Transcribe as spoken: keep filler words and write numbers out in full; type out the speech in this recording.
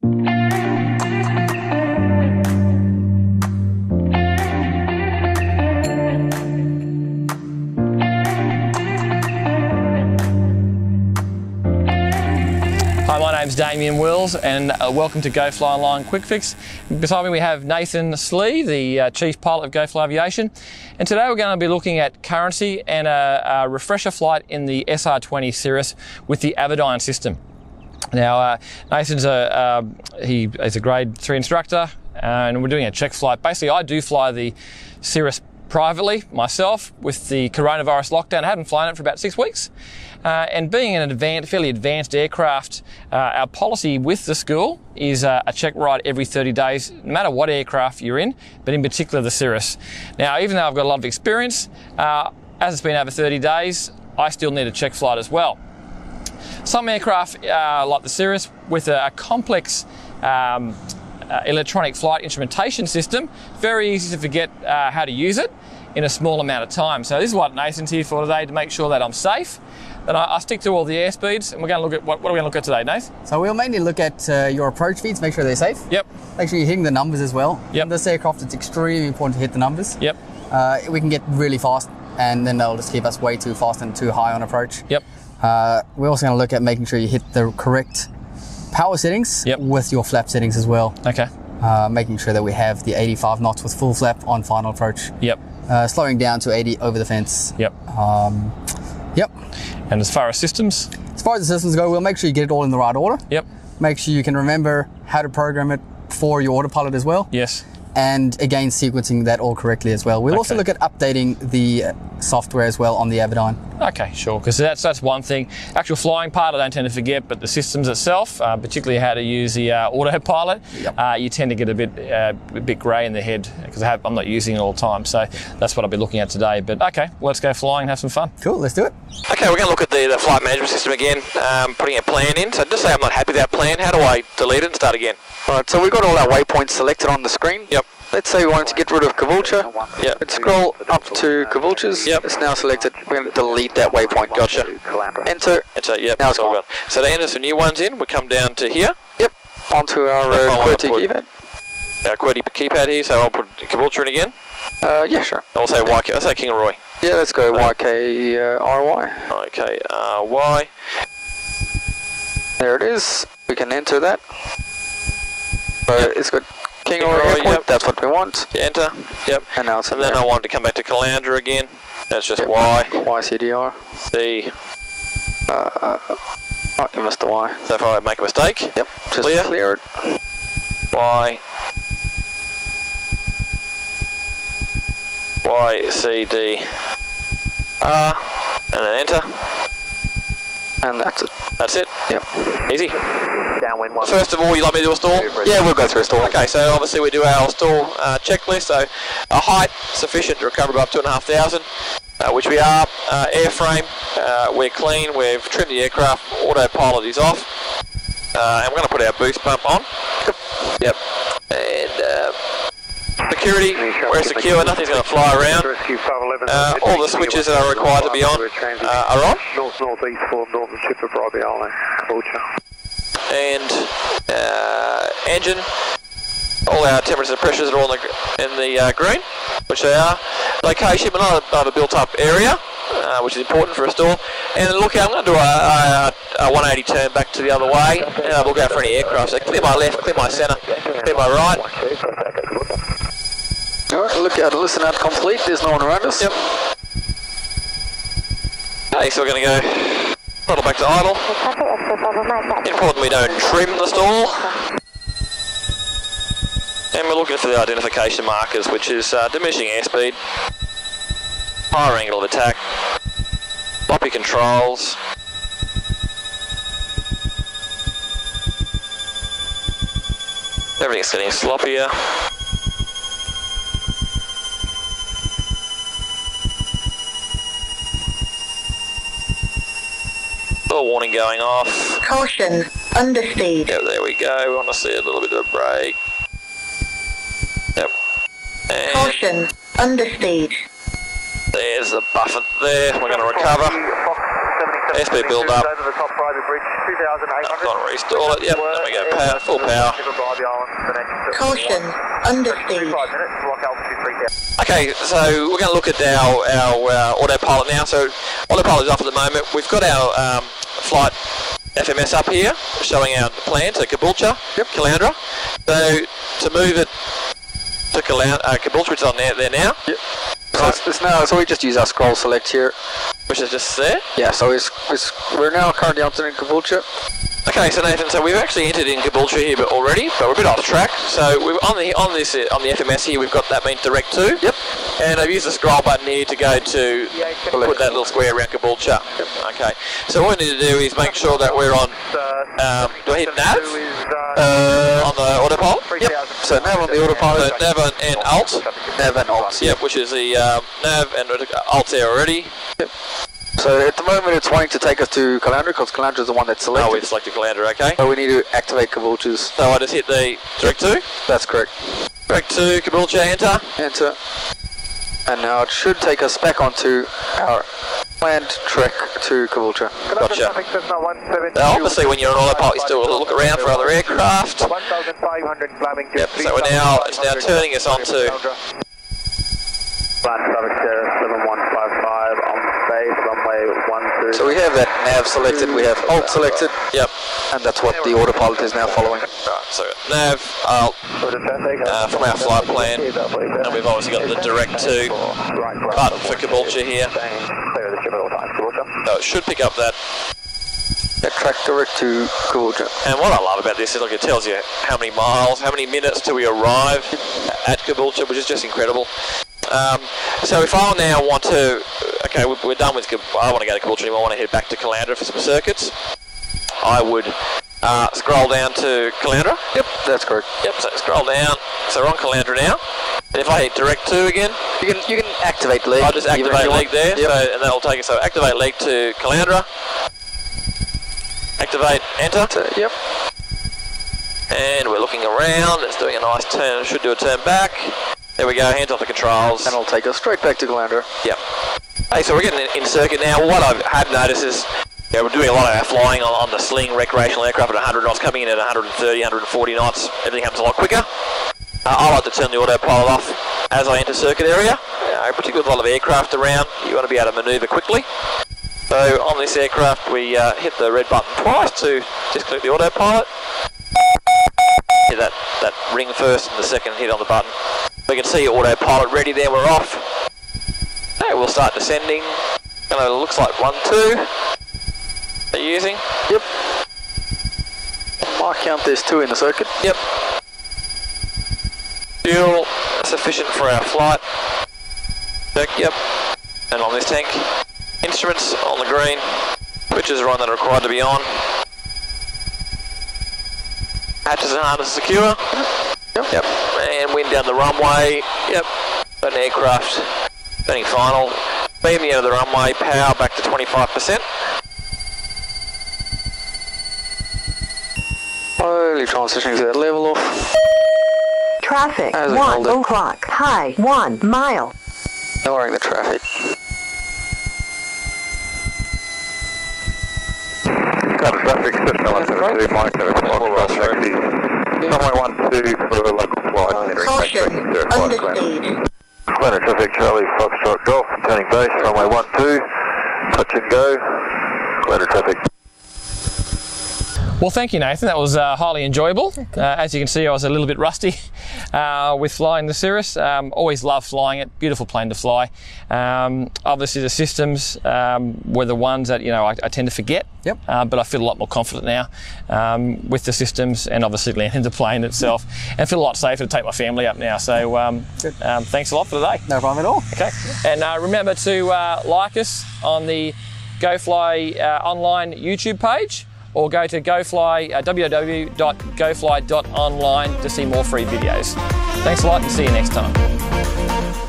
Hi, my name's Damien Wills and uh, welcome to GoFly Online Quick Fix. Beside me we have Nathan Slee, the uh, Chief Pilot of GoFly Aviation, and today we're going to be looking at currency and a, a refresher flight in the S R twenty Cirrus with the Avidyne system. Now uh, Nathan's a, uh, he is a grade three instructor uh, and we're doing a check flight. Basically I do fly the Cirrus privately myself with the coronavirus lockdown. I hadn't flown it for about six weeks. Uh, and being an advanced, fairly advanced aircraft, uh, our policy with the school is uh, a check ride every thirty days, no matter what aircraft you're in, but in particular the Cirrus. Now, even though I've got a lot of experience, uh, as it's been over thirty days, I still need a check flight as well. Some aircraft, uh, like the Cirrus, with a, a complex um, uh, electronic flight instrumentation system, very easy to forget uh, how to use it in a small amount of time. So this is what Nathan's here for today, to make sure that I'm safe. And I, I stick to all the airspeeds, and we're going to look at, what, what are we going to look at today, Nath? So we'll mainly look at uh, your approach speeds, make sure they're safe. Yep. Make sure you're hitting the numbers as well. Yep. In this aircraft, it's extremely important to hit the numbers. Yep. Uh, we can get really fast, and then they'll just keep us way too fast and too high on approach. Yep. Uh, we're also going to look at making sure you hit the correct power settings. Yep. With your flap settings as well. Okay. Uh, making sure that we have the eighty-five knots with full flap on final approach. Yep. Uh, slowing down to eighty over the fence. Yep. Um, Yep. And as far as systems? As far as the systems go, we'll make sure you get it all in the right order. Yep. Make sure you can remember how to program it for your autopilot as well. Yes. And again, sequencing that all correctly as well. We'll okay. also look at updating the software as well on the Avidyne. Okay, sure, because that's, that's one thing. Actual flying part, I don't tend to forget, but the systems itself, uh, particularly how to use the uh, autopilot, yep. uh, you tend to get a bit uh, a bit grey in the head because I'm not using it all the time. So that's what I'll be looking at today. But okay, well, let's go flying and have some fun. Cool, let's do it. Okay, we're going to look at the, the flight management system again, um, putting a plan in. So just say I'm not happy with that plan. How do I delete it and start again? All right, so we've got all our waypoints selected on the screen. Yep. Let's say we wanted to get rid of Caboolture. Yep. Let's scroll up to Caboolture's. Yep. It's now selected. We're going to delete that waypoint. Gotcha. Enter. Enter. Yep. Now it's all gone. So to enter some new ones in, we come down to here. Yep. Onto our uh, QWERTY keypad. Our QWERTY keypad here. So I'll put Caboolture in again. Uh, yeah, sure. I'll say Y K. I'll say Kingaroy. Yeah, let's go Y K R Y. Okay. Uh, Y. There it is. We can enter that. So yep. It's got Kingaroy, yep. That's what we want. Yeah, enter. Yep. And, now it's and then there. I want to come back to Caloundra again. That's just yep. Y. Y C D R. C. Uh, oh, you missed the Y. So if I make a mistake, yep. Just clear, clear it. Y. Y, C, D, R. And then enter. And that's it. That's it? Yep. Easy. First of all, you like me to do a stall? Yeah, we'll go through a stall. Okay, so obviously we do our stall uh, checklist. So a height sufficient to recover above two and a half thousand, uh, which we are. Uh, airframe, uh, we're clean. We've trimmed the aircraft. Autopilot is off, uh, and we're going to put our boost pump on. Yep. And uh, security, we're secure. Nothing's going to fly around. Uh, all the switches that are required to be on uh, are on. North northeast for northern ship of Caboolture. And uh, engine, all our temperatures and pressures are all in the, in the uh, green, which they are. Location, but not a, not a built-up area, uh, which is important for a stall. And look out, I'm going to do a, a, a one eighty turn back to the other way, and I'll look out for any aircraft. So clear my left, clear my centre, clear my right. All right, look out, listen out, complete. There's no one around us. Yep. Okay, so we're going to go throttle back to idle. Important we don't trim the stall. And we're looking for the identification markers, which is uh, diminishing airspeed, higher angle of attack, floppy controls, everything's getting sloppier. Warning going off. Caution, understeer. Yep, there we go. We want to see a little bit of a break. Yep. And caution, understeer. There's the buffet there. We're going to recover. Airspeed build up. Over the top private bridge, two thousand eight hundred. Not restore it. Yep, there we go. Power, full power. Caution, underspeed. Okay, so we're going to look at our, our uh, autopilot now. So autopilot is off at the moment. We've got our um, flight F M S up here, showing our plan to Caboolture, yep. Caloundra. So to move it to Caloundra, uh, Caboolture, it's on there, there now. Yep. So, so, it's now, so we just use our scroll select here. Which is just there? Yeah, so it's, it's, we're now currently entering Caboolture. Okay, so Nathan, so we've actually entered in Caboolture here but already, but we're a bit off track. So we're on the on this on the F M S here, we've got that meant direct to. Yep. And I've used the scroll button here to go to yeah, put that little square around Caboolture. Yep. Okay. So what we need to do is make sure that we're on. Um, do I hit nav? Uh, on the autopilot. Yep. So nav on the autopilot. So nav and alt. Nav and alt. Yep. Which is the um, nav and alt there already. Yep. So at the moment it's wanting to take us to Caloundra because Caloundra is the one that's selected. Oh, we've selected Caloundra, okay. So we need to activate Caboolture's. So I just hit the direct to? That's correct. Direct to Caboolture, enter. Enter. And now it should take us back onto our planned trek to Caboolture. Gotcha. Now obviously when you're on autopilot you still look around for other aircraft. Yep, so we're now, it's now turning us on to... So we have that nav selected, we have alt selected, yep, and that's what the autopilot is now following. Right, so nav, alt, uh, from our flight plan, and we've obviously got the direct to button for Caboolture here. So it should pick up that. That track direct to Caboolture. And what I love about this is, look, it tells you how many miles, how many minutes till we arrive at Caboolture, which is just incredible. Um, so if I now want to, okay, we're done with, I don't want to go to Caboolture anymore, I want to head back to Caloundra for some circuits. I would uh, scroll down to Caloundra. Yep, that's correct. Yep, so scroll down, so we're on Caloundra now. And if I hit direct to again. You can you can activate leg. I'll just activate leg there, yep. So, and that'll take us, so activate leg to Caloundra. Activate, enter. Uh, yep. And we're looking around, it's doing a nice turn, should do a turn back. There we go, hands off the controls. And it'll take us straight back to Caloundra. Yep. Hey, so we're getting in, in circuit now. What I have noticed is, yeah, we're doing a lot of our flying on, on the sling recreational aircraft at one hundred knots, coming in at one thirty, one forty knots. Everything happens a lot quicker. Uh, I like to turn the autopilot off as I enter circuit area, uh, particularly with a lot of aircraft around. You want to be able to manoeuvre quickly. So on this aircraft, we uh, hit the red button twice to disconnect the autopilot. Hit that, that ring first and the second hit on the button. We can see autopilot ready there, we're off. Okay, we'll start descending. And it looks like one, two. Are you using? Yep. My count, there's two in the circuit. Yep. Fuel sufficient for our flight. Check, yep. And on this tank. Instruments on the green. Switches are on that are required to be on. Hatches and harnesses secure. Yep. Yep. And wind down the runway. Yep. An aircraft. Turning final. Beam the end of the runway. Power back to twenty-five percent. Slowly transitioning to that level off. Traffic. One o'clock. High. One mile. Lowering the traffic. Got a traffic system on seventy-two, micro, one one two for the local flight. Caution, underspeed. Cloud traffic, Charlie Foxtrot Golf, turning base, runway one two, touch and go, cloud traffic. Well, thank you, Nathan. That was uh, highly enjoyable. Uh, as you can see, I was a little bit rusty uh, with flying the Cirrus. Um, always love flying it. Beautiful plane to fly. Um, obviously, the systems um, were the ones that you know I, I tend to forget. Yep. Uh, but I feel a lot more confident now um, with the systems and obviously landing the plane itself, and I feel a lot safer to take my family up now. So um, um, thanks a lot for today. No problem at all. Okay. And uh, remember to uh, like us on the GoFly uh, Online YouTube page. Or go to GoFly, uh, w w w dot gofly dot online to see more free videos. Thanks a lot and see you next time.